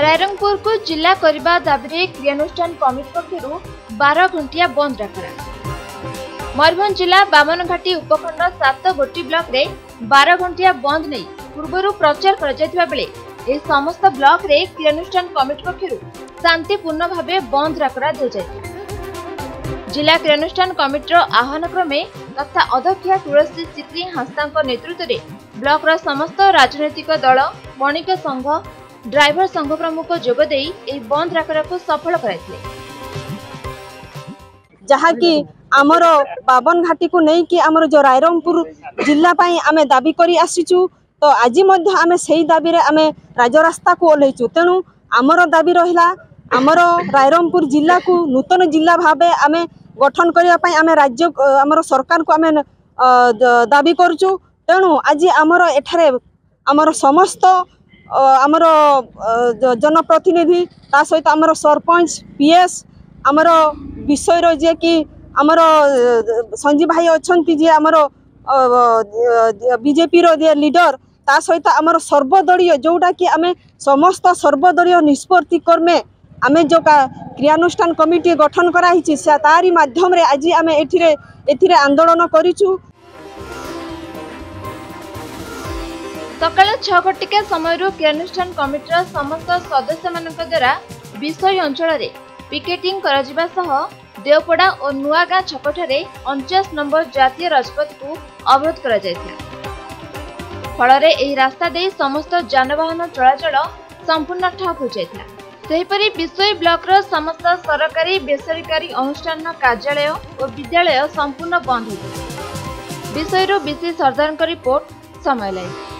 रायरंगपुर को जिला करने दाबी क्रियानुष्ठान कमिटी पक्ष 12 घंटिया बंद रखा। मयूरभंज जिला बामनघाटी उपखंड 7 गोटी ब्लॉक रे 12 घंटिया बंद नहीं पूर्व प्रचार कर समस्त ब्लॉक रे क्रियानुष्ठान कमिटी पक्ष शांतिपूर्ण भाव बंद रखा दिया। जिला क्रियानुष्ठान कमिटीर आह्वान क्रमे तथा अध्यक्षा तुलसी सिक्री हांसदा नेतृत्व में ब्लॉकर समस्त राजनैतिक दल वणिक संघ ड्राइवर संघ प्रमुख जोगदे बंद रखा को सफल कराइथिले। आमर बावन घाटी को नहीं कि आमर जो रायरंगपुर जिल्ला पई आमे दाबी करी आसीचु तो आज आमे सेही दाबी रे आमे राजरास्ता को ओलैचु। तेणु आमर दाबी रहिला आमर रायरंगपुर जिल्ला को नूतन जिल्ला भावे आमे गठन करने आम राज्य आम सरकार को आम दाबी करुँ। तेणु आज आमर एठारे आमर समस्त आमर जनप्रतिनिधि ता सहित आमर सरपंच पीएस आमर विषय जे कि आमर संजीव भाई अच्छा जी आमर बीजेपी जे लीडर ता सहित आमर सर्वदलीय जोटा कि आम समस्त सर्वदलीय निष्पत्ति कर्मे आमे जो का क्रियानुष्ठान कमिटी गठन कराई तारी माध्यम रे आज आमे एथिरे आंदोलन करिचु। सकाल 6 घटिका समय क्रियानुष्ठान कमिटीर समस्त सदस्य मानक द्वारा विषय अंचल रे पिकेटिंग करा जिबा सह देवपड़ा और नुआगा छकठारे 49 नंबर जातीय राजपथ को अवरोध करा जायथिला। फलरे एही रास्ता दे समस्त जानवाहन चलाचल संपूर्ण ठप हो जायथिला। सेहीपरि विषय ब्लॉकर समस्त सरकारी बेसरकारी अनुष्ठान कार्यालय और विद्यालय संपूर्ण बंद हो। विषय विशेष सरदार रिपोर्ट समय लाइव।